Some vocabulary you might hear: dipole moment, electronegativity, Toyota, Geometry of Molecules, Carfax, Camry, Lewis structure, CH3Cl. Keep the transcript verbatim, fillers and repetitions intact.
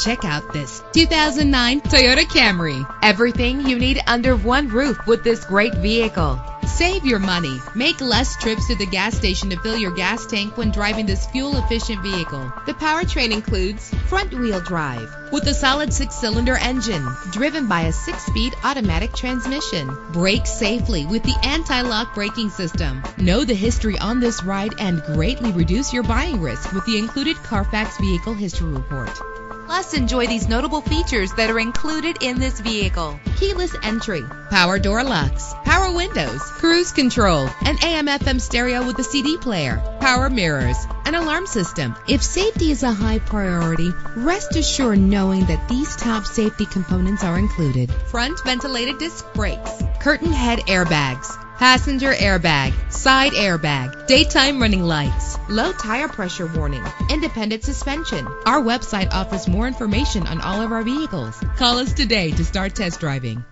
Check out this two thousand nine Toyota Camry. Everything you need under one roof with this great vehicle. Save your money. Make less trips to the gas station to fill your gas tank when driving this fuel-efficient vehicle. The powertrain includes front-wheel drive with a solid six-cylinder engine driven by a six-speed automatic transmission. Brake safely with the anti-lock braking system. Know the history on this ride and greatly reduce your buying risk with the included Carfax Vehicle History Report. Plus, enjoy these notable features that are included in this vehicle: keyless entry, power door locks, power windows, cruise control, an A M F M stereo with a C D player, power mirrors, an alarm system. If safety is a high priority, rest assured knowing that these top safety components are included: front ventilated disc brakes, curtain head airbags, passenger airbag, side airbag, daytime running lights, low tire pressure warning, independent suspension. Our website offers more information on all of our vehicles. Call us today to start test driving.